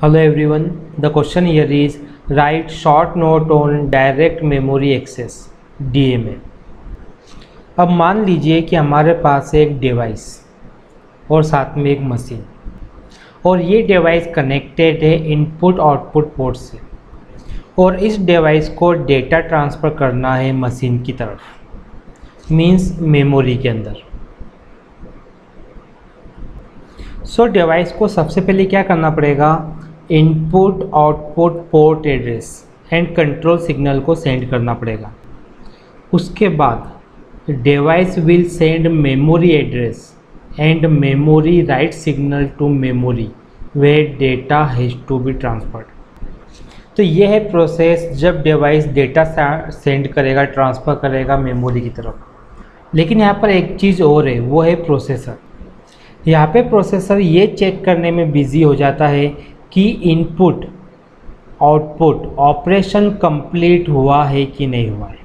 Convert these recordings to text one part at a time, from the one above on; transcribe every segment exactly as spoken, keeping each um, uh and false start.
Hello everyone, the question here is write short note on direct memory access D M A। अब मान लीजिए कि हमारे पास एक डिवाइस और साथ में एक मशीन और ये डिवाइस कनेक्टेड है इनपुट आउटपुट पोर्ट से और इस डिवाइस को डेटा ट्रांसफ़र करना है मशीन की तरफ मींस मेमोरी के अंदर। सो so, डिवाइस को सबसे पहले क्या करना पड़ेगा, input output port address and control signal को सेंड करना पड़ेगा। उसके बाद device will send memory address and memory write signal to memory where data has to be transferred. तो यह है प्रोसेस जब डिवाइस डेटा सेंड करेगा ट्रांसफ़र करेगा मेमोरी की तरफ। लेकिन यहाँ पर एक चीज़ और है, वो है प्रोसेसर। यहाँ पे प्रोसेसर ये चेक करने में बिज़ी हो जाता है कि इनपुट आउटपुट ऑपरेशन कंप्लीट हुआ है कि नहीं हुआ है,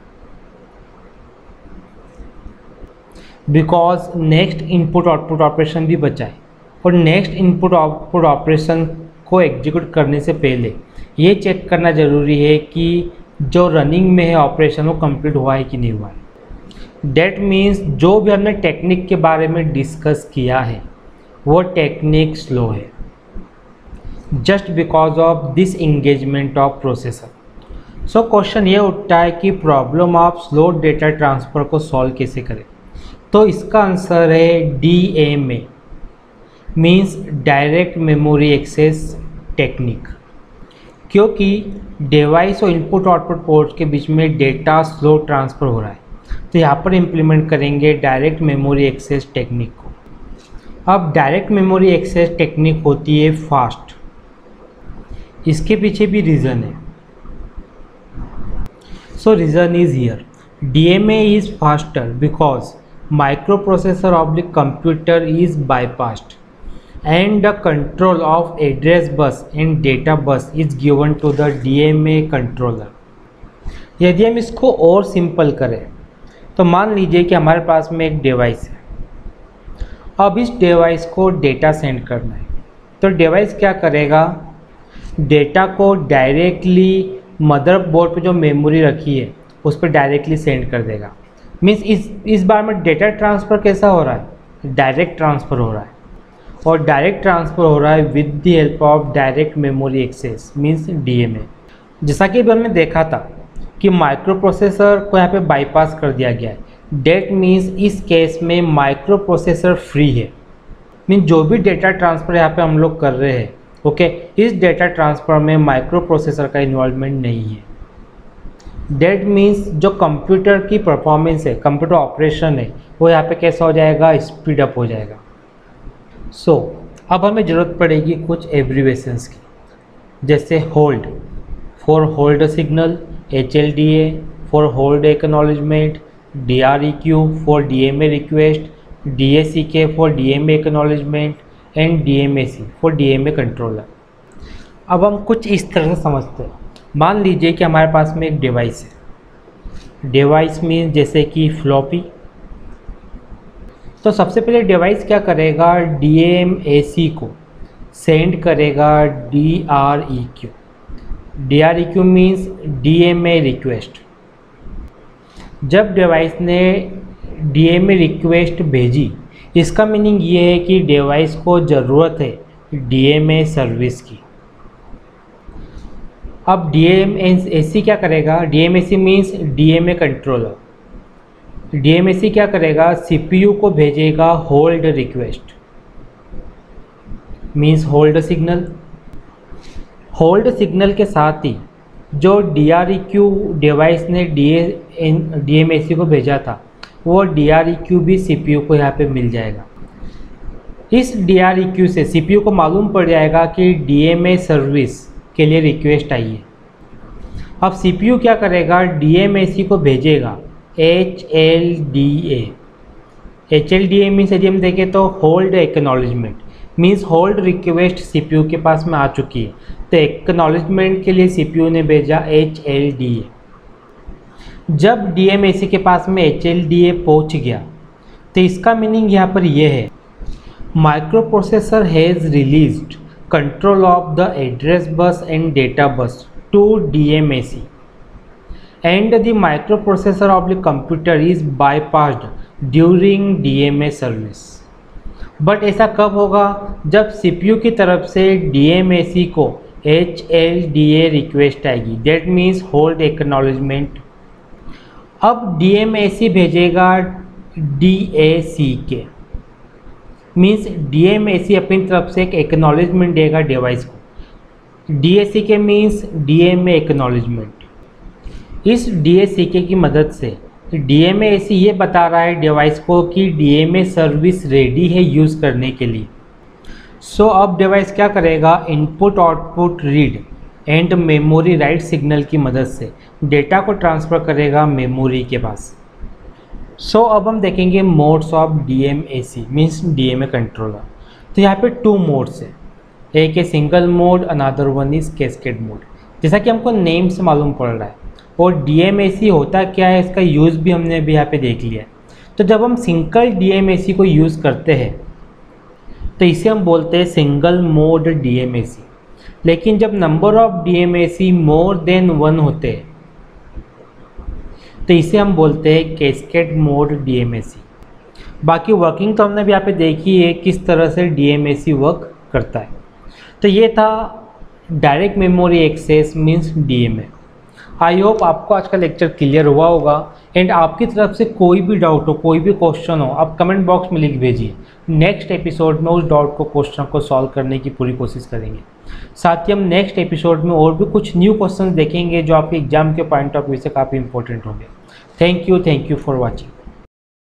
because next input output operation भी बचा है और नेक्स्ट इनपुट आउटपुट ऑपरेशन को एग्जीक्यूट करने से पहले ये चेक करना ज़रूरी है कि जो रनिंग में है ऑपरेशन वो कंप्लीट हुआ है कि नहीं हुआ है। डेट मीन्स जो भी हमने टेक्निक के बारे में डिस्कस किया है वो टेक्निक स्लो है just because of this engagement of processor. So question ये उठता है कि problem of slow data transfer को सॉल्व कैसे करें, तो इसका आंसर है D M A means direct memory access technique, क्योंकि डिवाइस और इनपुट आउटपुट पोर्ट के बीच में डेटा स्लो ट्रांसफ़र हो रहा है। तो यहाँ पर इम्प्लीमेंट करेंगे डायरेक्ट मेमोरी एक्सेस टेक्निक को। अब डायरेक्ट मेमोरी एक्सेस टेक्निक होती है फास्ट, इसके पीछे भी रीज़न है। So reason is here DMA is faster because micro processor of the computer is bypassed and the control of address bus and data bus is given to the DMA controller. यदि हम इसको और simple करें तो मान लीजिए कि हमारे पास में एक डिवाइस है, अब इस डिवाइस को डेटा सेंड करना है तो डिवाइस क्या करेगा, डेटा को डायरेक्टली मदरबोर्ड पे जो मेमोरी रखी है उस पर डायरेक्टली सेंड कर देगा। मीन्स इस इस बार में डेटा ट्रांसफ़र कैसा हो रहा है, डायरेक्ट ट्रांसफ़र हो रहा है और डायरेक्ट ट्रांसफ़र हो रहा है with the help of direct memory access means DMA. जैसा कि हमने देखा था कि माइक्रो प्रोसेसर को यहाँ पे बाईपास कर दिया गया है, डेट मीन्स इस केस में माइक्रो प्रोसेसर फ्री है। मीन्स जो भी डेटा ट्रांसफ़र यहाँ पे हम लोग कर रहे हैं ओके इस डेटा ट्रांसफ़र में माइक्रो प्रोसेसर का इन्वॉल्वमेंट नहीं है। डेट मीन्स जो कंप्यूटर की परफॉर्मेंस है कंप्यूटर ऑपरेशन है वो यहाँ पे कैसा हो जाएगा, स्पीड अप हो जाएगा। सो so, अब हमें ज़रूरत पड़ेगी कुछ एब्रीवेशंस की, जैसे hold for hold signal, H L D A for hold acknowledgement, D R E Q for D M A request, D A C K for D M A acknowledgement and D M A C for D M A controller. अब हम कुछ इस तरह से समझते हैं, मान लीजिए कि हमारे पास में एक डिवाइस है, डिवाइस मीन्स जैसे कि फ्लॉपी। तो सबसे पहले डिवाइस क्या करेगा, D M A C को सेंड करेगा D R E Q। D R E Q means D M A request. जब डिवाइस ने D M A रिक्वेस्ट भेजी इसका मीनिंग ये है कि डिवाइस को ज़रूरत है D M A सर्विस की। अब D M A C क्या करेगा, D M A C means D M A controller. D M A C क्या करेगा, C P U को भेजेगा hold request means hold signal. Hold signal के साथ ही जो D R E Q device ने D M A C को भेजा था वो D R E Q भी C P U को यहाँ पे मिल जाएगा। इस D R E Q से C P U को मालूम पड़ जाएगा कि D M A सर्विस के लिए रिक्वेस्ट आई है। अब C P U क्या करेगा, D M A C को भेजेगा H L D A। H L D A means यदि हम देखें तो hold acknowledgement means hold request C P U के पास में आ चुकी है तो एक्नॉलेजमेंट के लिए C P U ने भेजा H L D A। जब D M A C के पास में H L D A पहुंच गया तो इसका मीनिंग यहाँ पर यह है micro processor has released control of the address bus and data bus to D M A C, and the microprocessor of the computer is bypassed during D M A service. But ऐसा कब होगा? जब CPU की तरफ से D M A C को H L D A request आएगी, that means hold acknowledgement. अब D M A C भेजेगा D A C के, means D M A C अपनी तरफ से एक एक्नॉलेजमेंट देगा डिवाइस को, D A C के means D M A acknowledgement. इस D A C K की मदद से D M A C ये बता रहा है डिवाइस को कि D M A service ready है यूज़ करने के लिए। सो so, अब डिवाइस क्या करेगा? Input output read and memory write signal की मदद से डेटा को ट्रांसफ़र करेगा मेमोरी के पास। सो so, अब हम देखेंगे modes of D M A C means D M A controller. तो यहाँ पे टू मोड्स है, एक है single mode, another one is cascade mode, जैसा कि हमको नेम से मालूम पड़ रहा है। और D M A C होता क्या है, इसका यूज़ भी हमने भी यहाँ पे देख लिया। तो जब हम single D M A C को यूज़ करते हैं तो इसे हम बोलते हैं single mode D M A C। लेकिन जब number of D M A C more than one होते हैं तो इसे हम बोलते हैं cascade mode D M A C। बाकी वर्किंग तो हमने भी यहाँ पे देखी है किस तरह से D M A C work करता है। तो ये था direct memory access means D M A। I hope आपको आज का लेक्चर क्लियर हुआ होगा, एंड आपकी तरफ से कोई भी डाउट हो, कोई भी क्वेश्चन हो, आप कमेंट बॉक्स में लिख भेजिए। नेक्स्ट एपिसोड में उस डाउट को, क्वेश्चन को सॉल्व करने की पूरी कोशिश करेंगे। साथ ही हम नेक्स्ट एपिसोड में और भी कुछ न्यू क्वेश्चन देखेंगे जो आपके एग्जाम के पॉइंट ऑफ व्यू से काफ़ी इंपॉर्टेंट होंगे। Thank you thank you for watching.